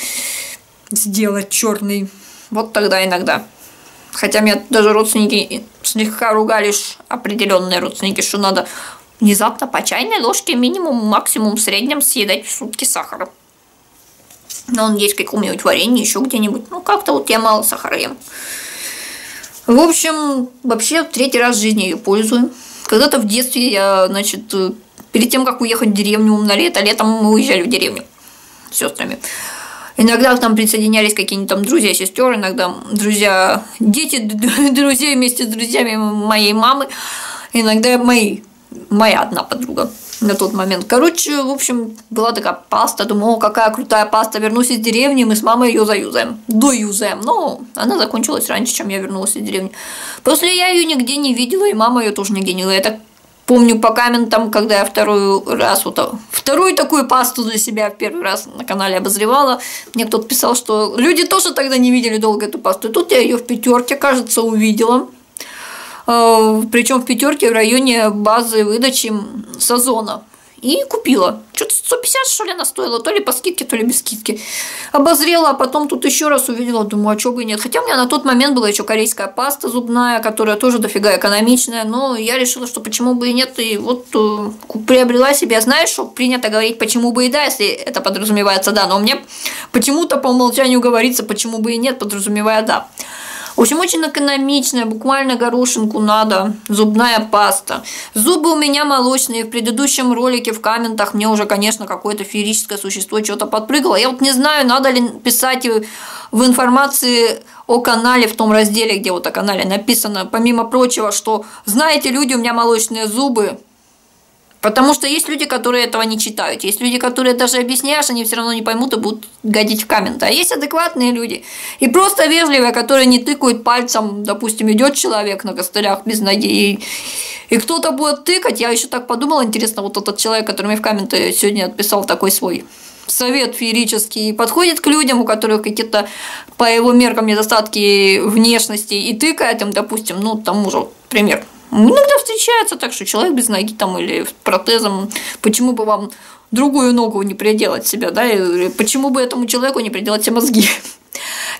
сделать черный. Вот тогда иногда. Хотя меня даже родственники слегка ругали, определенные родственники, что надо внезапно по чайной ложке минимум, максимум в среднем съедать в сутки сахара. Но он есть в каком-нибудь варенье, еще где-нибудь. Ну, как-то вот я мало сахара ем. В общем, вообще третий раз в жизни ее пользую. Когда-то в детстве я, значит, перед тем, как уехать в деревню на лето, летом мы уезжали в деревню с сестрами. Иногда там присоединялись какие-нибудь там друзья, сестеры, иногда друзья, дети, друзей вместе с друзьями моей мамы. Иногда мои, моя одна подруга. На тот момент. Короче, в общем, была такая паста. Думала, какая крутая паста. Вернусь из деревни, мы с мамой ее заюзаем. Доюзаем. Но она закончилась раньше, чем я вернулась из деревни. После я ее нигде не видела, и мама ее тоже нигде не видела. Я так помню по комментам, когда я второй раз, вот, вторую такую пасту для себя в первый раз на канале обозревала. Мне кто-то писал, что люди тоже тогда не видели долго эту пасту. И тут я ее в Пятерке, кажется, увидела. Причем в Пятерке в районе базы выдачи с Озона. И купила. Что-то сто пятьдесят, что ли, она стоила. То ли по скидке, то ли без скидки. Обозрела, а потом тут еще раз увидела. Думаю, а чего бы и нет. Хотя у меня на тот момент была еще корейская паста зубная, которая тоже дофига экономичная. Но я решила, что почему бы и нет. И вот э, приобрела себе. Знаешь, что принято говорить, почему бы и да, если это подразумевается да. Но мне почему-то по умолчанию говорится, почему бы и нет, подразумевая да. В общем, очень экономичная, буквально горошинку надо, зубная паста. Зубы у меня молочные, в предыдущем ролике в комментах мне уже, конечно, какое-то феерическое существо что-то подпрыгало. Я вот не знаю, надо ли писать в информации о канале, в том разделе, где вот о канале написано, помимо прочего, что, знаете, люди, у меня молочные зубы. Потому что есть люди, которые этого не читают. Есть люди, которые даже объясняешь, они все равно не поймут и будут гадить в комменты. А есть адекватные люди. И просто вежливые, которые не тыкают пальцем. Допустим, идет человек на костылях без ноги. И, и кто-то будет тыкать. Я еще так подумала, интересно, вот этот человек, который мне в комменты сегодня отписал такой свой совет феерический, подходит к людям, у которых какие-то по его меркам недостатки внешности, и тыкает им, допустим, ну, тому же, пример. Иногда встречается так, что человек без ноги там или с протезом, почему бы вам другую ногу не приделать себя, да, и почему бы этому человеку не приделать все мозги.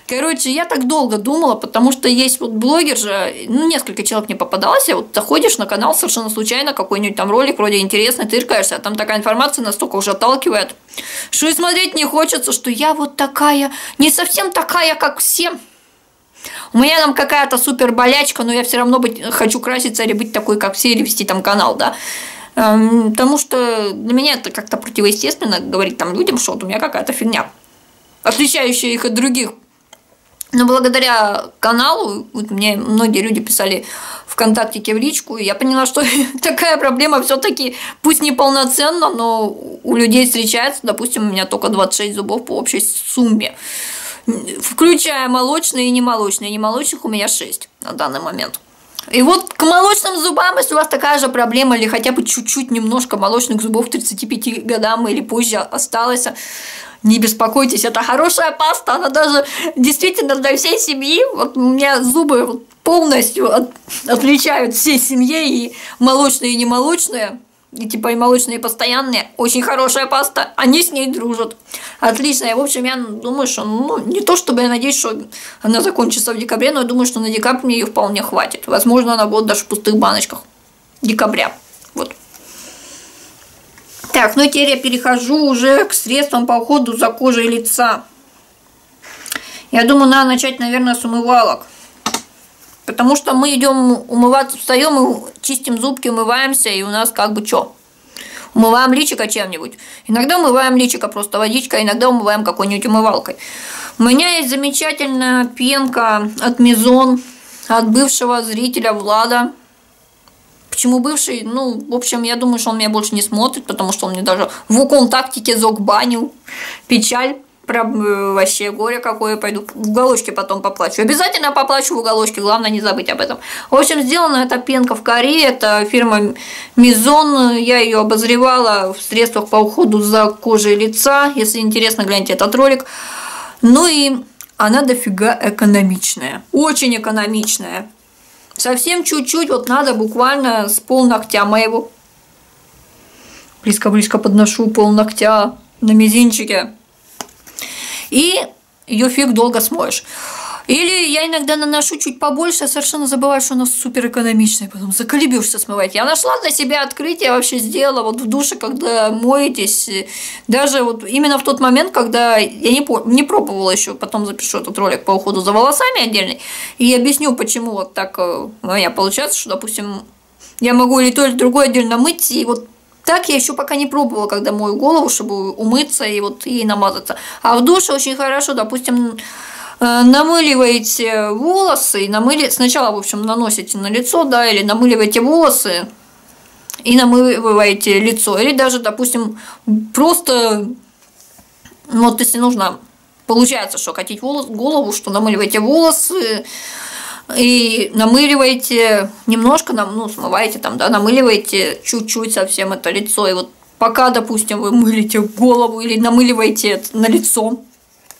Короче, я так долго думала, потому что есть вот блогер же, ну, несколько человек мне попадалось, и вот заходишь на канал совершенно случайно, какой-нибудь там ролик вроде интересный, тыркаешься, а там такая информация настолько уже отталкивает, что и смотреть не хочется, что я вот такая, не совсем такая, как все. У меня там какая-то супер болячка, но я все равно быть, хочу краситься или быть такой, как все, или вести там канал, да. Потому что для меня это как-то противоестественно говорить там людям, что вот у меня какая-то фигня, отличающая их от других. Но благодаря каналу, вот мне многие люди писали ВКонтактике в личку, и я поняла, что такая проблема все-таки, пусть неполноценно, но у людей встречается, допустим, у меня только двадцать шесть зубов по общей сумме. Включая молочные и немолочные. Немолочных у меня шесть на данный момент. И вот к молочным зубам, если у вас такая же проблема, или хотя бы чуть-чуть немножко молочных зубов к тридцати пяти годам или позже осталось, не беспокойтесь, это хорошая паста, она даже действительно для всей семьи. Вот у меня зубы полностью от, отличают всей семье, и молочные, и немолочные. И типа и молочные постоянные, очень хорошая паста, они с ней дружат. Отлично, и в общем я думаю, что, ну, не то чтобы я надеюсь, что она закончится в декабре, но я думаю, что на декабрь мне ее вполне хватит. Возможно, она будет даже в пустых баночках декабря, вот. Так, ну теперь я перехожу уже к средствам по уходу за кожей лица. Я думаю, надо начать, наверное, с умывалок. Потому что мы идем умываться, встаем, чистим зубки, умываемся, и у нас как бы что? Умываем личико чем-нибудь. Иногда умываем личико просто водичкой, иногда умываем какой-нибудь умывалкой. У меня есть замечательная пенка от Mizon, от бывшего зрителя Влада. Почему бывший? Ну, в общем, я думаю, что он меня больше не смотрит, потому что он мне даже в ВКонтактике закбанил. Печаль. Вообще горе какое, пойду в уголочке потом поплачу. Обязательно поплачу в уголочке, главное не забыть об этом. В общем, сделана эта пенка в Корее, это фирма Mizon, я ее обозревала в средствах по уходу за кожей лица, если интересно, гляньте этот ролик. Ну и она дофига экономичная, очень экономичная. Совсем чуть-чуть, вот надо буквально с пол ногтя моего. Близко-близко подношу пол ногтя на мизинчике. И ее фиг долго смоешь. Или я иногда наношу чуть побольше, а совершенно забываю, что она супер экономичная, потом заколебешься смывать. Я нашла для себя открытие, вообще сделала вот в душе, когда моетесь. Даже вот именно в тот момент, когда я не, не пробовала еще, потом запишу этот ролик по уходу за волосами отдельный, и объясню, почему вот так у меня получается, что, допустим, я могу или то, или другое отдельно мыть, и вот так я еще пока не пробовала, когда мою голову, чтобы умыться и вот ей намазаться. А в душе очень хорошо, допустим, намыливаете волосы, намыли... сначала, в общем, наносите на лицо, да, или намыливаете волосы и намыливаете лицо. Или даже, допустим, просто, вот если нужно, получается, что катить волос... голову, что намыливаете волосы, и намыливаете немножко, ну, смываете там, да, намыливаете чуть-чуть совсем это лицо. И вот пока, допустим, вы мылите голову или намыливаете на лицо.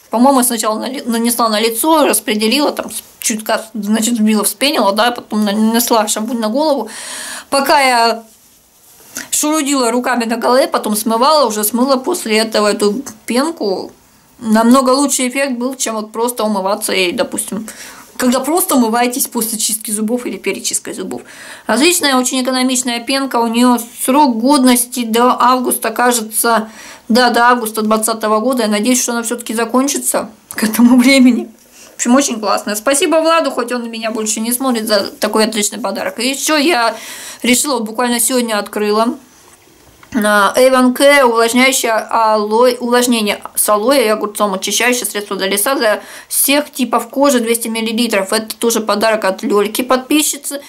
По-моему, я сначала нанесла на лицо, распределила, там, чуть, значит, сбила, вспенила, да, потом нанесла шампунь на голову. Пока я шурудила руками на голове, потом смывала, уже смыла после этого эту пенку. Намного лучший эффект был, чем вот просто умываться и, допустим, когда просто умываетесь после чистки зубов или перед чисткой зубов. Отличная, очень экономичная пенка. У нее срок годности до августа, кажется, да, до августа две тысячи двадцатого года. Я надеюсь, что она все-таки закончится к этому времени. В общем, очень классно. Спасибо Владу, хоть он меня больше не смотрит, за такой отличный подарок. И еще я решила, буквально сегодня открыла Avon Care увлажняющее алоэ, увлажнение с алоэ и огурцом, очищающее средство для лица для всех типов кожи, двести миллилитров. Это тоже подарок от Лёльки, подписчицы.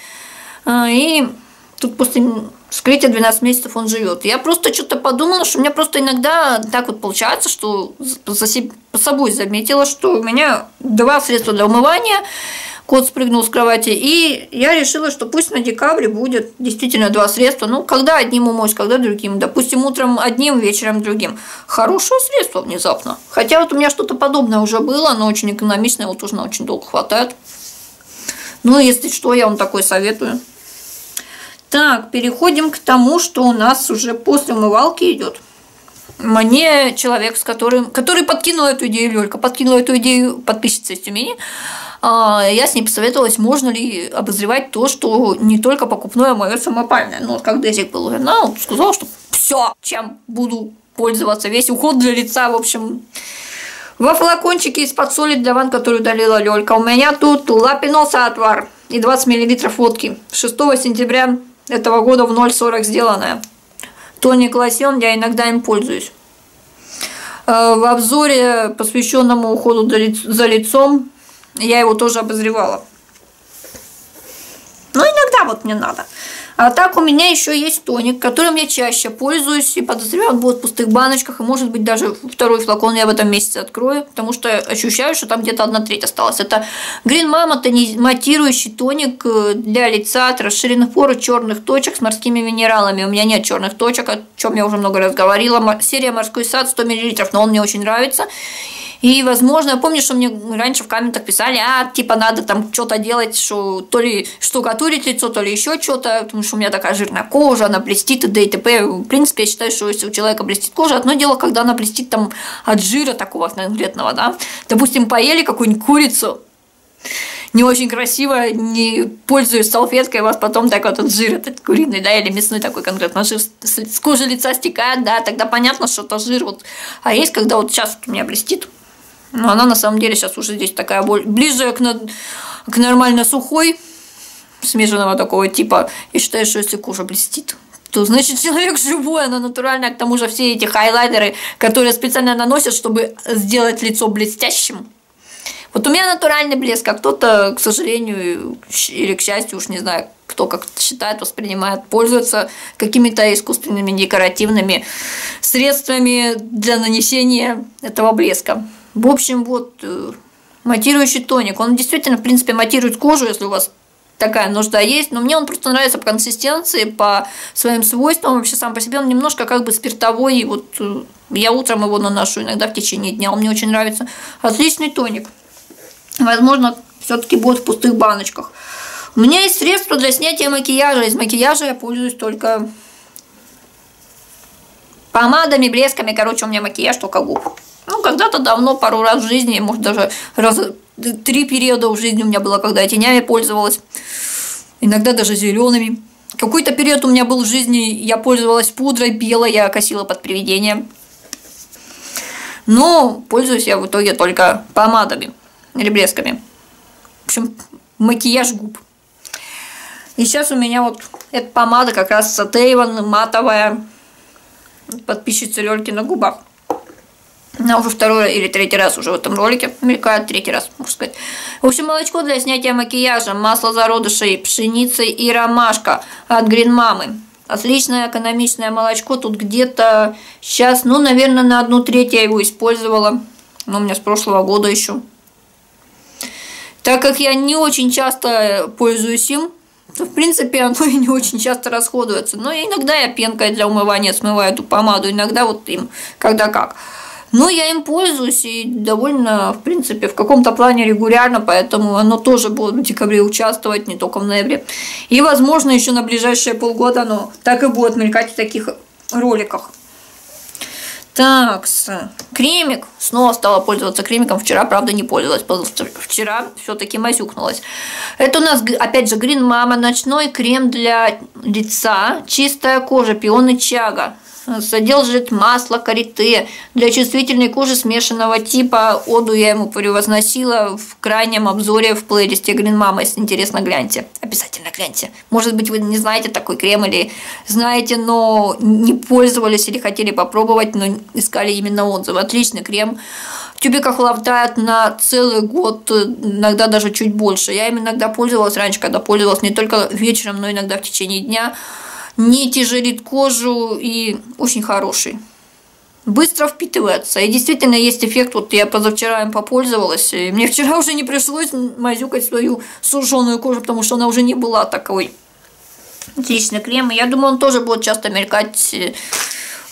И тут после Скрытие двенадцать месяцев он живет. Я просто что-то подумала, что у меня просто иногда так вот получается, что за собой заметила, что у меня два средства для умывания. Кот спрыгнул с кровати. И я решила, что пусть на декабре будет действительно два средства. Ну, когда одним умоюсь, когда другим. Допустим, утром одним, вечером другим. Хорошее средство внезапно. Хотя вот у меня что-то подобное уже было, но очень экономичное, его тоже на очень долго хватает. Ну, если что, я вам такое советую. Так, переходим к тому, что у нас уже после умывалки идет. Мне человек, с которым, который подкинул эту идею, Лёлька, подкинула эту идею подписчица из Тюмени, я с ней посоветовалась, можно ли обозревать то, что не только покупное, а мое самопальное. Но как Дезик был, она сказала, что все, чем буду пользоваться, весь уход для лица, в общем... Во флакончике из-под соли для ванн, которую удалила Лёлька. У меня тут лапиноса отвар и двадцать миллилитров водки. шестого сентября этого года в ноль сорок сделанная. Тоник лосьон, я иногда им пользуюсь. В обзоре, посвященному уходу за лицом, я его тоже обозревала. Но иногда вот мне надо. А так у меня еще есть тоник, которым я чаще пользуюсь, и подозреваю, он будет в пустых баночках, и может быть даже второй флакон я в этом месяце открою, потому что ощущаю, что там где-то одна треть осталась. Это Green Mama тонизирующий тоник для лица от расширенных пор и черных точек с морскими минералами. У меня нет черных точек, о чем я уже много раз говорила. Серия «Морской сад» сто миллилитров, но он мне очень нравится. И, возможно, я помню, что мне раньше в комментах писали, а, типа, надо там что-то делать, что то ли штукатурить лицо, то ли еще что-то, потому что у меня такая жирная кожа, она блестит, и т.д. и т.п. В принципе, я считаю, что если у человека блестит кожа, одно дело, когда она блестит там от жира такого конкретного, да. Допустим, поели какую-нибудь курицу, не очень красиво, не пользуюсь салфеткой, у вас потом так вот этот жир этот куриный, да, или мясной такой конкретно жир с кожи лица стекает, да, тогда понятно, что это жир, вот. А есть, когда вот сейчас вот у меня блестит. Но она на самом деле сейчас уже здесь такая боль, ближе к, на... к нормально сухой, смешанного такого типа. Я считаю, что если кожа блестит, то значит человек живой, она натуральная. К тому же все эти хайлайтеры, которые специально наносят, чтобы сделать лицо блестящим. Вот у меня натуральный блеск, а кто-то, к сожалению, или к счастью, уж не знаю, кто как считает, воспринимает, пользуется какими-то искусственными декоративными средствами для нанесения этого блеска. В общем, вот матирующий тоник. Он действительно, в принципе, матирует кожу, если у вас такая нужда есть. Но мне он просто нравится по консистенции, по своим свойствам. Вообще сам по себе он немножко как бы спиртовой. Вот я утром его наношу, иногда в течение дня. Он мне очень нравится. Отличный тоник. Возможно, все-таки будет в пустых баночках. У меня есть средства для снятия макияжа. Из макияжа я пользуюсь только помадами, блесками. Короче, у меня макияж только губ. Ну, когда-то давно, пару раз в жизни, может, даже раз, три периода в жизни у меня было, когда я тенями пользовалась, иногда даже зелеными. Какой-то период у меня был в жизни, я пользовалась пудрой белой, я косила под привидением. Но пользуюсь я в итоге только помадами или блесками. В общем, макияж губ. И сейчас у меня вот эта помада как раз от Avon, матовая, подписчица Лёльки на губах. Она уже второй или третий раз уже в этом ролике мелькает, третий раз, можно сказать. В общем, молочко для снятия макияжа, масло зародышей, пшеницы и ромашка от Green Mama. Отличное экономичное молочко, тут где-то сейчас, ну, наверное, на одну треть я его использовала, но у меня с прошлого года еще. Так как я не очень часто пользуюсь им, в принципе, оно и не очень часто расходуется, но иногда я пенкой для умывания смываю эту помаду, иногда вот им, когда как. Но я им пользуюсь и довольно, в принципе, в каком-то плане регулярно, поэтому оно тоже будет в декабре участвовать, не только в ноябре. И, возможно, еще на ближайшие полгода оно так и будет мелькать в таких роликах. Так, кремик. Снова стала пользоваться кремиком. Вчера, правда, не пользовалась, потому что вчера все-таки мазюкнулась. Это у нас, опять же, Green Mama. Ночной крем для лица. Чистая кожа, пионы чага. Содержит масло карите для чувствительной кожи смешанного типа. Оду я ему превозносила в крайнем обзоре в плейлисте Green Mama. Если интересно, гляньте. Обязательно гляньте. Может быть, вы не знаете такой крем или знаете, но не пользовались или хотели попробовать, но искали именно отзывы. Отличный крем. В тюбиках хватает на целый год, иногда даже чуть больше. Я им иногда пользовалась раньше, когда пользовалась не только вечером, но иногда в течение дня. не тяжелит кожу и очень хороший. Быстро впитывается. И действительно есть эффект. Вот я позавчера им попользовалась. И мне вчера уже не пришлось мазюкать свою сушеную кожу, потому что она уже не была такой. Отличный крем. И я думаю, он тоже будет часто мелькать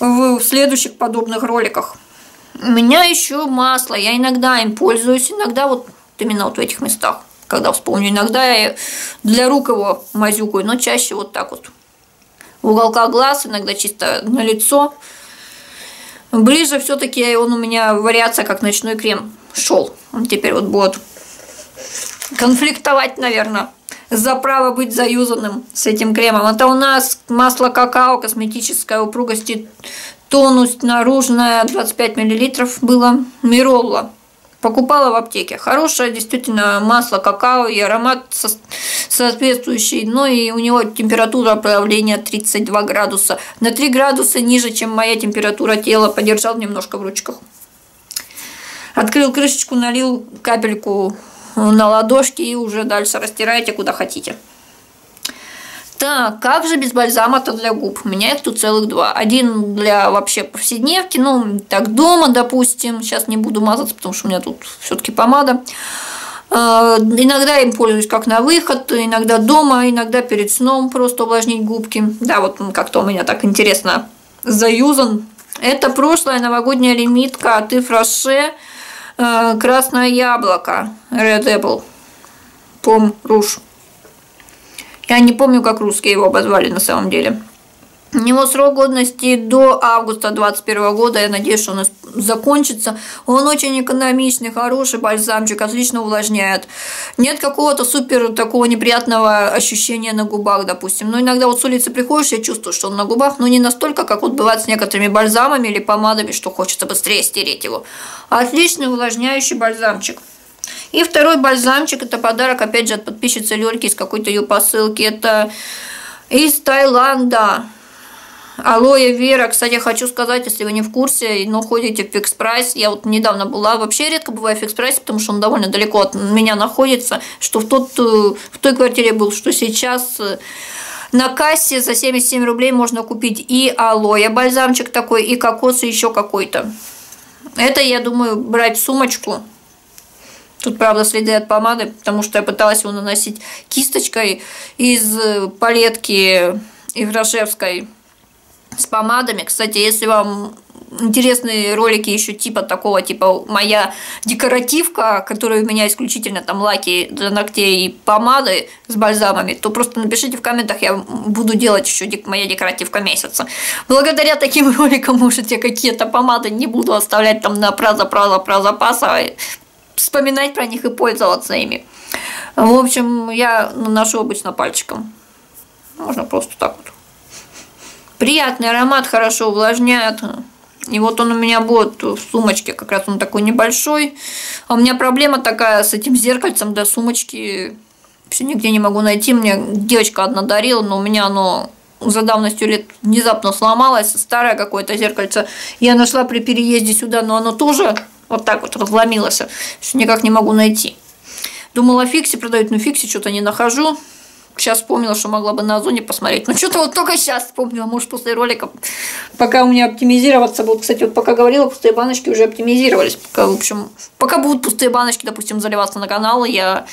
в следующих подобных роликах. У меня еще масло. Я иногда им пользуюсь. Иногда вот именно вот в этих местах. Когда вспомню. Иногда я для рук его мазюкаю. Но чаще вот так вот. В уголках глаз. Иногда чисто на лицо. Ближе все-таки он у меня вариация, как ночной крем шел. Он теперь вот будет конфликтовать, наверное, за право быть заюзанным с этим кремом. Это у нас масло какао, косметическая упругость, тонусть наружная, двадцать пять миллилитров было. Миролла. Покупала в аптеке. Хорошее действительно масло какао и аромат соответствующий. Но и у него температура плавления тридцать два градуса. На три градуса ниже, чем моя температура тела. Подержал немножко в ручках. Открыл крышечку, налил капельку на ладошки и уже дальше растираете куда хотите. Так, как же без бальзама-то для губ? У меня их тут целых два. Один для вообще повседневки, ну, так дома, допустим. Сейчас не буду мазаться, потому что у меня тут все-таки помада. Э, иногда им пользуюсь как на выход, иногда дома, иногда перед сном просто увлажнить губки. Да, вот как-то у меня так интересно заюзан. Это прошлая новогодняя лимитка от Yves Rocher. Э, красное яблоко. Red Apple. Pom Rouge. Я не помню, как русские его обозвали на самом деле. У него срок годности до августа две тысячи двадцать первого года. Я надеюсь, что он закончится. Он очень экономичный, хороший бальзамчик, отлично увлажняет. Нет какого-то супер такого неприятного ощущения на губах, допустим. Но иногда вот с улицы приходишь, я чувствую, что он на губах, но не настолько, как вот бывает с некоторыми бальзамами или помадами, что хочется быстрее стереть его. Отличный увлажняющий бальзамчик. И второй бальзамчик, это подарок, опять же, от подписчицы Лёльки из какой-то ее посылки. Это из Таиланда. Алоэ вера. Кстати, хочу сказать, если вы не в курсе, но ходите в Fixprice. Я вот недавно была, вообще редко бываю в Fixprice, потому что он довольно далеко от меня находится. Что в, тот, в той квартире был, что сейчас... На кассе за семьдесят семь рублей можно купить и алоэ бальзамчик такой, и кокос, и еще какой-то. Это, я думаю, брать сумочку. Тут, правда, следы от помады, потому что я пыталась его наносить кисточкой из палетки Иврашевской с помадами. Кстати, если вам интересные ролики еще типа такого, типа моя декоративка, которая у меня исключительно там лаки для ногтей и помады с бальзамами, то просто напишите в комментах, я буду делать еще моя декоративка месяца. Благодаря таким роликам, может, я какие-то помады не буду оставлять там на праза-праза-праза-пасовой. Вспоминать про них и пользоваться ими. В общем, я наношу обычно пальчиком. Можно просто так вот. Приятный аромат, хорошо увлажняет. И вот он у меня будет в сумочке. Как раз он такой небольшой. А у меня проблема такая с этим зеркальцем до сумочки. Все нигде не могу найти. Мне девочка одна дарила, но у меня оно... за давностью лет внезапно сломалось. Старое какое-то зеркальце. Я нашла при переезде сюда, но оно тоже вот так вот разломилось. Все никак не могу найти. Думала, Фикси продают, но Фикси что-то не нахожу. Сейчас вспомнила, что могла бы на Озоне посмотреть. Но что-то вот только сейчас вспомнила. Может, после ролика, пока у меня оптимизироваться будут. Кстати, вот пока говорила, пустые баночки уже оптимизировались. Пока, в общем, пока будут пустые баночки, допустим, заливаться на канал, я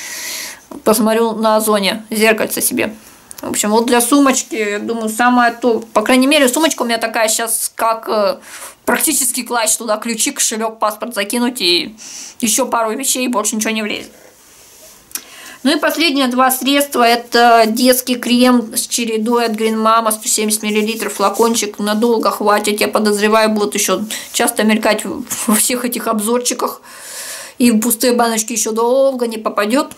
посмотрю на Озоне зеркальце себе. В общем, вот для сумочки, я думаю, самое то. По крайней мере, сумочка у меня такая сейчас, как практически клатч. Туда ключи, кошелек, паспорт закинуть и еще пару вещей, и больше ничего не влезет. Ну и последние два средства. Это детский крем с чередой от Green Mama, сто семьдесят миллилитров, флакончик. Надолго хватит. Я подозреваю, будут еще часто мелькать во всех этих обзорчиках. И в пустые баночки еще долго не попадет.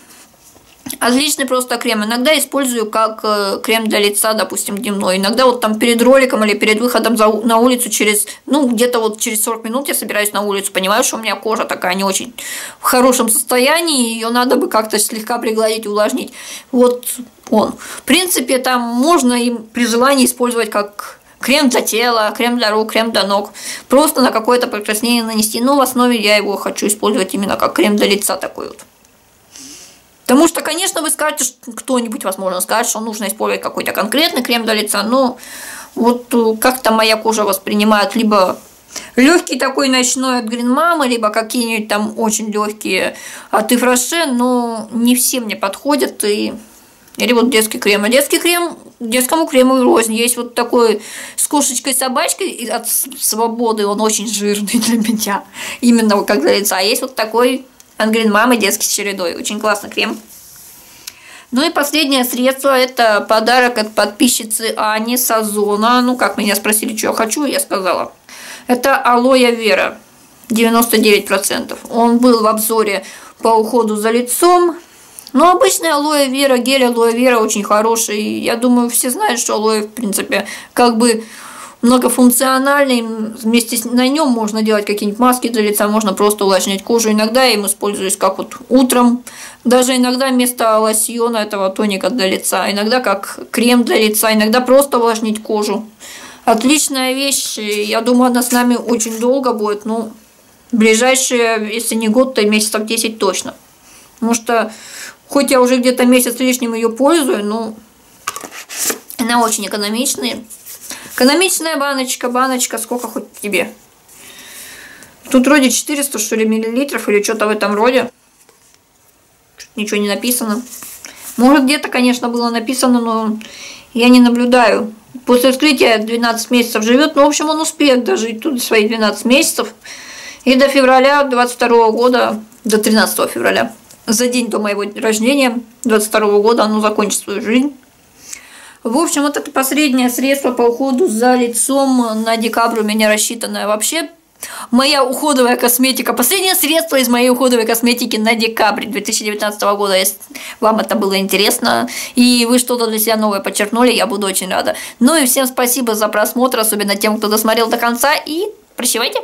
Отличный просто крем. Иногда использую как крем для лица, допустим, дневной. Иногда вот там перед роликом или перед выходом на улицу через, ну, где-то вот через сорок минут я собираюсь на улицу. Понимаю, что у меня кожа такая не очень в хорошем состоянии. Ее надо бы как-то слегка пригладить, увлажнить. Вот он. В принципе, там можно им при желании использовать как крем для тела, крем для рук, крем для ног. Просто на какое-то покраснение нанести. Но в основе я его хочу использовать именно как крем для лица такой вот. Потому что, конечно, вы скажете, кто-нибудь, возможно, скажет, что нужно использовать какой-то конкретный крем для лица, но вот как-то моя кожа воспринимает либо легкий такой ночной от Green Mama, либо какие-нибудь там очень легкие от Yves Rocher, но не все мне подходят. И... Или вот детский крем. А детский крем, детскому крему рознь. Есть вот такой с кошечкой-собачкой от Свободы, он очень жирный для меня, именно как для лица. А есть вот такой от Green Mama детский с чередой. Очень классный крем. Ну и последнее средство, это подарок от подписчицы Ани с Озона. Ну как, меня спросили, что я хочу, я сказала. Это алоэ вера, девяносто девять процентов. Он был в обзоре по уходу за лицом. Но обычный алоэ вера, гель алоэ вера очень хороший. Я думаю, все знают, что алоэ, в принципе, как бы многофункциональный. Вместе с... на нем можно делать какие-нибудь маски для лица, можно просто увлажнять кожу. Иногда я им используюсь как вот утром. Даже иногда вместо лосьона, этого тоника для лица. Иногда как крем для лица, иногда просто увлажнить кожу. Отличная вещь. Я думаю, она с нами очень долго будет. Ну, ближайшие, если не год, то месяцев десять точно. Потому что, хоть я уже где-то месяц лишним ее пользую, но она очень экономичная. Экономичная баночка, баночка, сколько хоть тебе. Тут вроде четыреста, что ли, миллилитров или что-то в этом роде. Ничего не написано. Может, где-то, конечно, было написано, но я не наблюдаю. После открытия двенадцать месяцев живет, но, в общем, он успеет дожить тут свои двенадцать месяцев. И до февраля двадцать второго года, до тринадцатого февраля, за день до моего рождения, двадцать второго года, оно закончит свою жизнь. В общем, вот это последнее средство по уходу за лицом на декабрь у меня рассчитанное вообще. Моя уходовая косметика, последнее средство из моей уходовой косметики на декабрь две тысячи девятнадцатого года. Если вам это было интересно и вы что-то для себя новое подчеркнули, я буду очень рада. Ну и всем спасибо за просмотр, особенно тем, кто досмотрел до конца, и прощавайте.